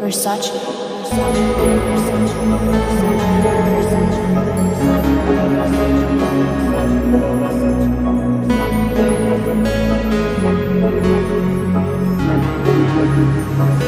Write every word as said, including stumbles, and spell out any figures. Versace, Versace, Versace, Versace,